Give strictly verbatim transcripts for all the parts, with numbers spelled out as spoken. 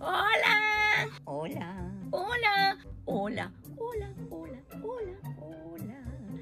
¡Hola! ¡Hola! ¡Hola! ¡Hola! ¡Hola! ¡Hola! ¡Hola! ¡Hola!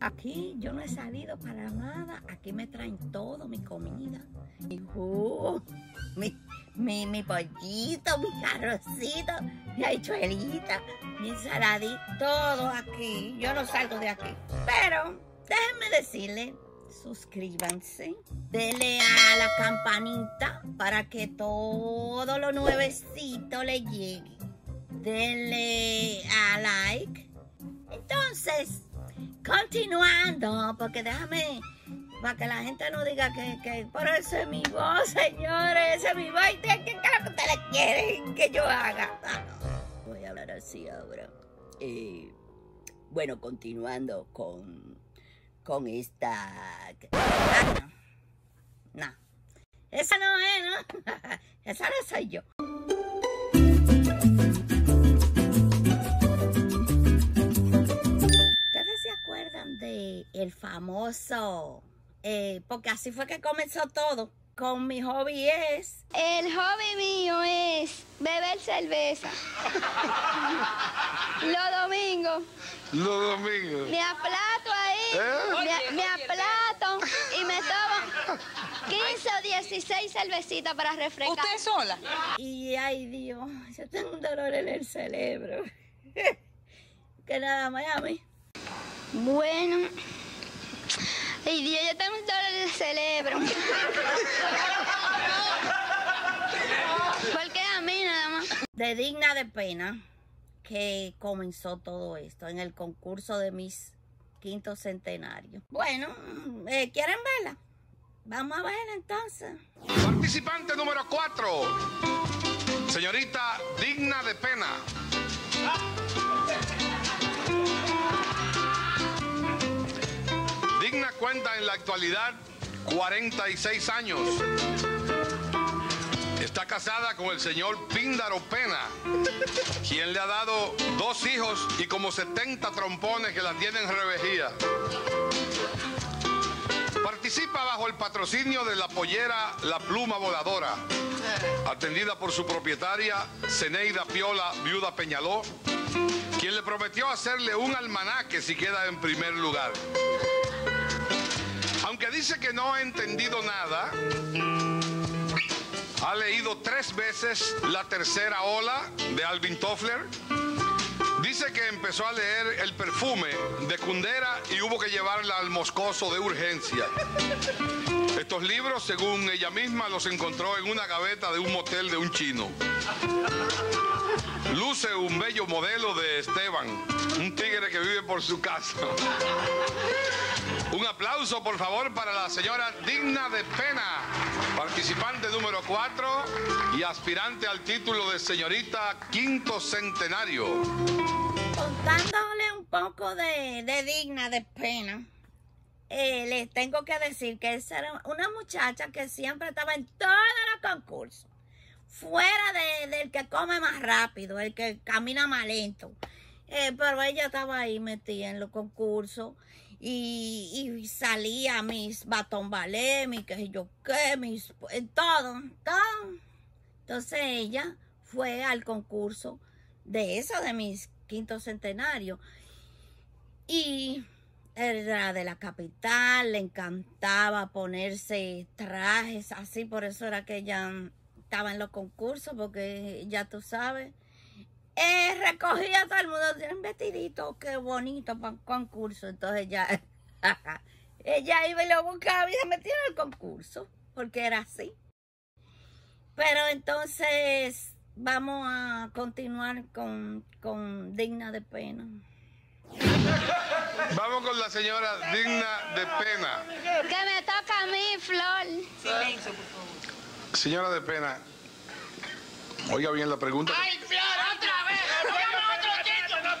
Aquí yo no he salido para nada. Aquí me traen todo, mi comida. Mi jugo, mi, mi, mi pollito, mi arrocito, mi habichuelita, mi ensaladita. Todo aquí. Yo no salgo de aquí. Pero déjenme decirle, suscríbanse, denle a la campanita para que todo lo nuevecito le llegue, denle a like. Entonces, continuando, porque déjame, para que la gente no diga que, que por eso es mi voz, señores, esa es mi voz, ¿qué es lo que ustedes quieren que yo haga? Voy a hablar así ahora. Eh, bueno, continuando con... con esta... Ah, no. no, esa no es, ¿no? Esa no soy yo. ¿Ustedes se acuerdan de el famoso? Eh, porque así fue que comenzó todo. Con mi hobby es... El hobby mío es beber cerveza. Los domingos. Los domingos. Me aplato ahí, ¿Eh? me, oye, me oye, aplato oye. y me tomo quince o dieciséis cervecitas para refrescar. ¿Usted sola? Y ay Dios, yo tengo un dolor en el cerebro. Que nada, Miami. Bueno... Ay Dios, yo tengo un dolor en el cerebro. Porque a mí nada más. De Digna de Pena, que comenzó todo esto en el concurso de Miss Quinto Centenario. Bueno, eh, ¿quieren verla? Vamos a verla entonces. Participante número cuatro, señorita Digna de Pena. Digna cuenta en la actualidad cuarenta y seis años. Está casada con el señor Píndaro Pena, quien le ha dado dos hijos y como setenta trompones que la tienen revejía. Participa bajo el patrocinio de la pollera La Pluma Voladora, atendida por su propietaria Seneida Piola, viuda Peñaló, quien le prometió hacerle un almanaque si queda en primer lugar. Aunque dice que no ha entendido nada, ha leído tres veces La Tercera Ola de Alvin Toffler. Dice que empezó a leer El Perfume de Kundera y hubo que llevarla al moscoso de urgencia. Estos libros, según ella misma, los encontró en una gaveta de un motel de un chino. Luce un bello modelo de Esteban, un tigre que vive por su casa. Un aplauso, por favor, para la señora Digna de Pena, participante número cuatro y aspirante al título de señorita Quinto Centenario. Contándole un poco de, de Digna de Pena, eh, les tengo que decir que esa era una muchacha que siempre estaba en todos los concursos, fuera de, del que come más rápido, el que camina más lento. Eh, pero ella estaba ahí metida en los concursos y, y salía mis batón ballet, mis que yo qué, mis eh, todo, todo. Entonces ella fue al concurso de eso, de mis quinto centenario. Y era de la capital, le encantaba ponerse trajes así, por eso era que ella estaba en los concursos, porque ya tú sabes. Eh, recogía a todo el mundo de un vestidito, qué bonito para un concurso. Entonces ya, ella iba y lo buscaba y se metía en el concurso, porque era así. Pero entonces vamos a continuar con, con Digna de Pena. Vamos con la señora Digna de Pena. Que me toca a mí, Flor. Silencio, por favor. Señora de Pena, oiga bien la pregunta. ¡Ay, Flor, otra vez! ¡Otro título! ¡No,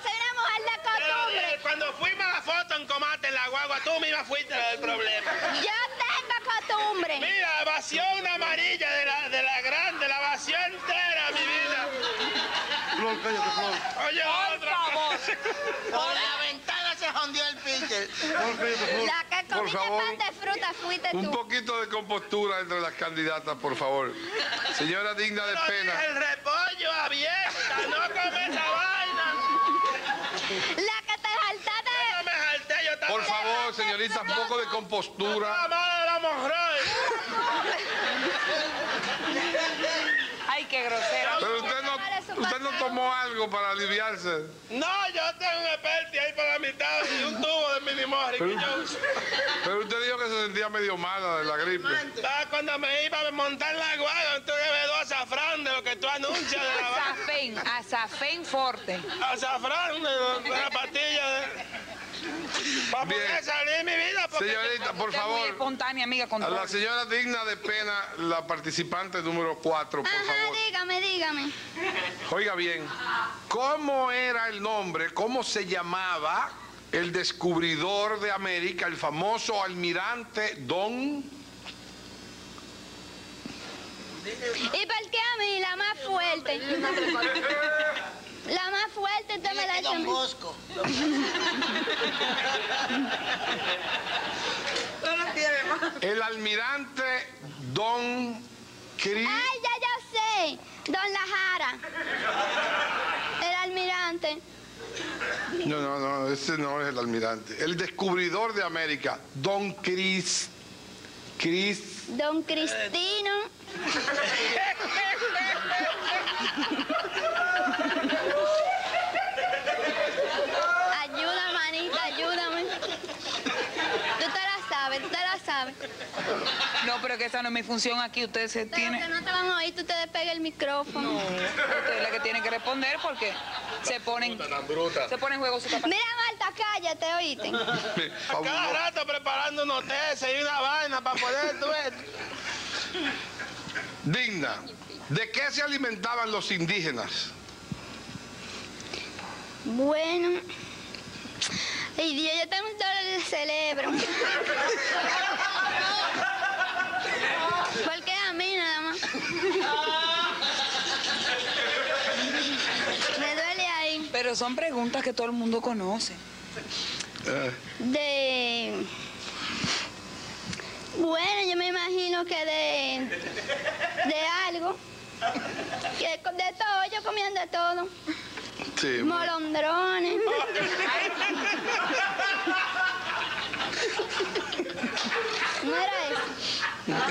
seremos a la costumbre. Pero, eh, cuando fuimos a la foto en Comate, en la guagua, tú misma fuiste el problema. Yo tengo costumbre. Mira, vació una amarilla de la, de la grande, la vació entera, mi vida. Flor, cállate, Flor. Oye, por otra favor. Por la ventana se jondió el pinche. Flor, cállate, Flor. La que comiste pan de fruta fuiste tú. Un poquito de compostura entre las candidatas, por favor. Señora Digna de Pena. El repollo abierta, no come esa vaina. La que te saltaste. Yo no me salté, yo también. Por favor, señorita, un poco de compostura. La madre la monjera. Ay, qué grosero. Pero usted no, usted no tomó algo para aliviarse. No, yo tengo un experti ahí para la mitad y un tubo de minimorri. Pero, pero usted dijo que se sentía medio mala de la gripe. Ah, cuando me iba a montar la guagua, entonces bebé azafrán de lo que tú anuncias. De la azafén, azafén forte. Azafrán de la pastilla de... Vamos bien. A salir, mi vida. Señorita, por favor. Espontánea, amiga, con a la señora Digna de Pena, la participante número cuatro, por Ajá, favor. Dígame, dígame. Oiga bien, ¿cómo era el nombre, cómo se llamaba el descubridor de América, el famoso almirante Don? ¿Y por qué a mí? La más fuerte. La más fuerte, usted me la hizo. Don Bosco. No lo tiene más. El almirante Don Cris. ¡Ay, ya yo sé! Don La Jara. El almirante. No, no, no, ese no es el almirante. El descubridor de América, Don Cris. Cris. Don Cristino. Ayuda, manita, ayúdame. Tú te la sabes, tú te la sabes. No, pero que esa no es mi función aquí. Ustedes se tienen... Pero que no te van a oír, tú te despegas el micrófono. No, usted es la que tiene que responder porque se ponen... Tan bruta. Se ponen en juego su papá. Mira, Marta, cállate, oíste. A cada rato preparando unos tesis y una vaina para poder duelo. Digna, ¿de qué se alimentaban los indígenas? Bueno, ay Dios, yo tengo un dolor en el cerebro. Porque a mí nada más. Me duele ahí. Pero son preguntas que todo el mundo conoce. De... Bueno, yo me imagino que de, de algo, que de, de todo, yo comiendo de todo. Sí, molondrones. ¿No era eso?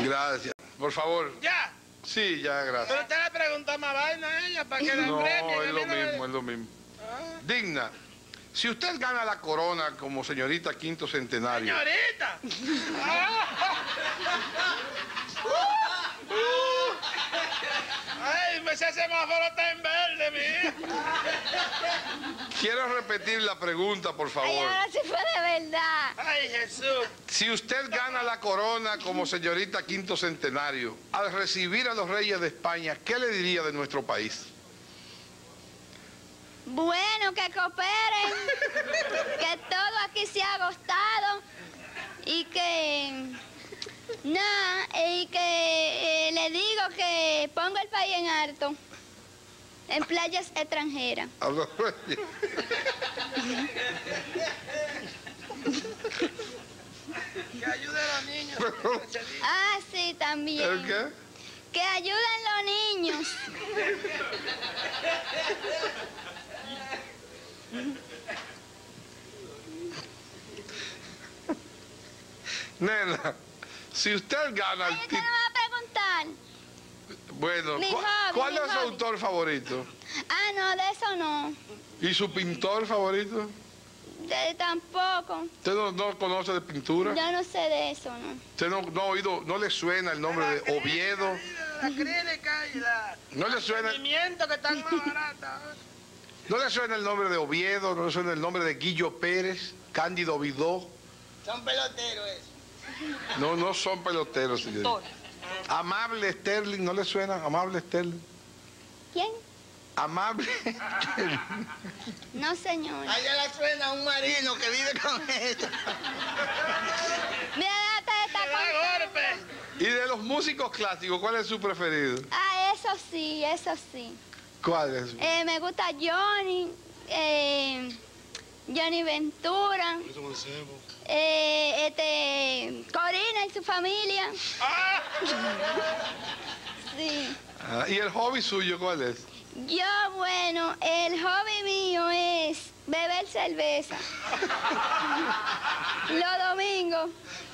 Gracias. Por favor. ¿Ya? Sí, ya, gracias. Pero usted le preguntó más vaina a ella para que la no, premie. No, es lo mismo, de... es lo mismo. Ah. Digna. Si usted gana la corona como señorita quinto centenario... ¡Señorita! ¡Ay, ese semáforo está en verde, mi hijo! Quiero repetir la pregunta, por favor. Ay, ahora sí fue de verdad. ¡Ay, Jesús! Si usted gana la corona como señorita quinto centenario, al recibir a los reyes de España, ¿qué le diría de nuestro país? Bueno, que cooperen, que todo aquí se ha agostado y que, nada, y que eh, le digo que pongo el país en alto, en playas extranjeras. A los reyes. Que ayuden a los niños. Pero... Ah, sí, también. ¿El qué? Que ayuden los niños. Nena, si usted gana el título... ¿Qué me va a preguntar? Bueno, mi hobby, ¿cuál es su autor favorito? Ah, no, de eso no. ¿Y su pintor favorito? De, tampoco. ¿Usted no, no conoce de pintura? Yo no sé de eso, ¿no? ¿Usted no, no ha oído, no le suena el nombre de Oviedo? La crítica y la... ¿No le suena? El movimiento que están más barata. ¿No le suena el nombre de Oviedo? ¿No le suena el nombre de Guillo Pérez? ¿Cándido Vidó? Son peloteros eso. No, no son peloteros, señor. Amable Sterling, ¿no le suena? Amable Sterling. ¿Quién? Amable. No, señor. Allá la suena un marino que vive con ella. Mira, hasta está golpe. ¿Y de los músicos clásicos, cuál es su preferido? Ah, eso sí, eso sí. ¿Cuál es? Eh, me gusta Johnny, eh, Johnny Ventura, eh, este, Corina y su familia. ¡Ah! Sí. Ah, ¿y el hobby suyo cuál es? Yo, bueno, el hobby mío es beber cerveza. Los domingos.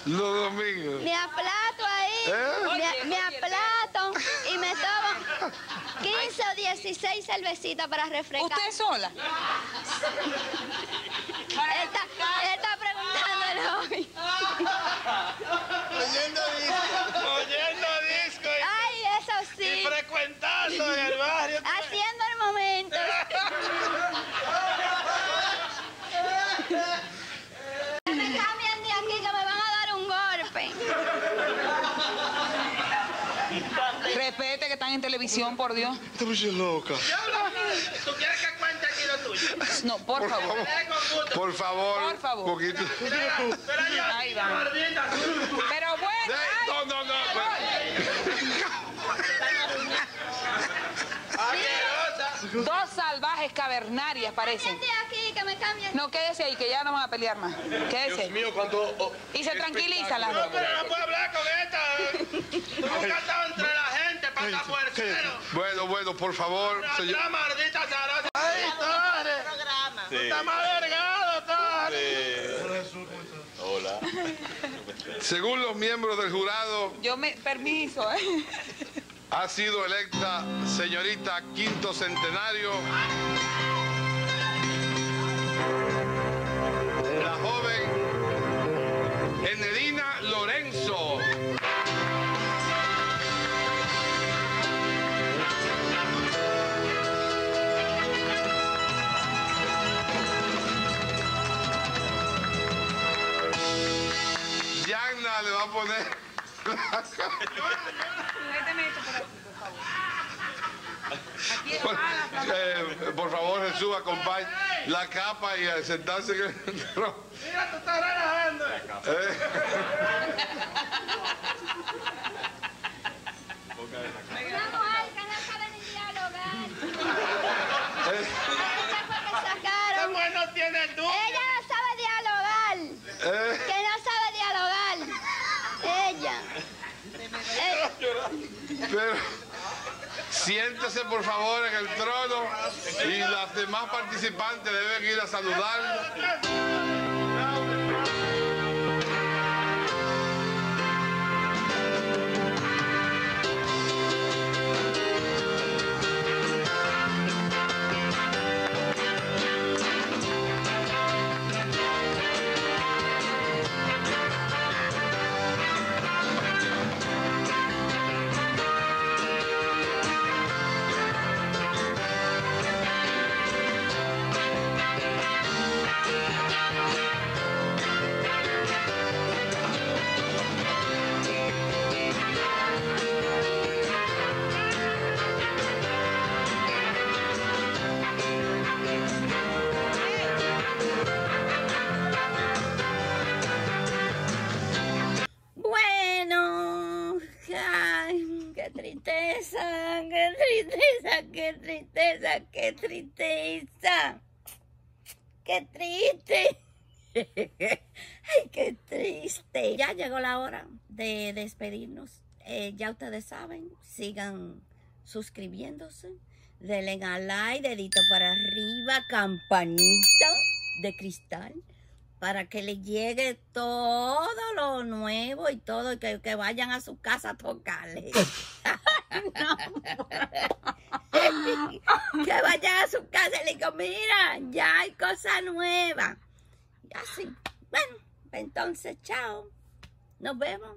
Los domingos. Me aplato ahí, ¿Eh? me, me aplato y me tomo quince o dieciséis cervecitas para refrescar. ¿Usted sola? Él está, él está preguntando el hobby. Oyendo disco. Oyendo disco. Y... ay, eso sí. Y frecuentando en el barrio. Haciendo el momento. Que me cambien de aquí, que me van a dar un golpe. Respete que están en televisión, por Dios. Esta muchacha es loca. ¿Tú quieres que cuente aquí lo tuyo? No, por, por favor. favor. Por favor. Por favor. Poquito. Ahí va. Pero bueno. Ay, no, no, no. Dos salvajes cavernarias parecen. Quédese aquí, que me cambien. No, quédese ahí, que ya no van a pelear más. Quédese. Dios mío, cuánto... Oh, y se tranquiliza la... No, pero no puedo hablar con esta. Tú nunca has estado entre la gente, pata puercero. Bueno, bueno, por favor, señor. La maldita zarata. Ay, Torres. Tú estás más delgado, Torres. Hola. Según los miembros del jurado... Yo me... Permiso, ¿eh? Ha sido electa señorita Quinto Centenario, la joven Enedina Lorenzo. Yagna le va a poner... Por, eh, por favor, Jesús, acompañe la capa y a sentarse en el trono. Mira, tú estás relajando. ¿Eh? Vamos, Alca, no saben ni dialogar. ¿Eh? No sé por qué sacaron. ¿Cómo no tiene duda? Ella no sabe dialogar. ¿Eh? Que no sabe dialogar. Ella. Eh. Pero... siéntese, por favor, en el trono y las demás participantes deben ir a saludar. ¡Qué tristeza! ¡Qué tristeza! ¡Qué triste! ¡Ay, qué triste! Ya llegó la hora de despedirnos. Eh, ya ustedes saben, sigan suscribiéndose. Denle a like, dedito para arriba, campanita de cristal, para que les llegue todo lo nuevo y todo, y que, que vayan a su casa a tocarle. No. Que vayan a su casa y le digo, mira, ya hay cosa nueva. Y así, bueno, entonces, chao. Nos vemos.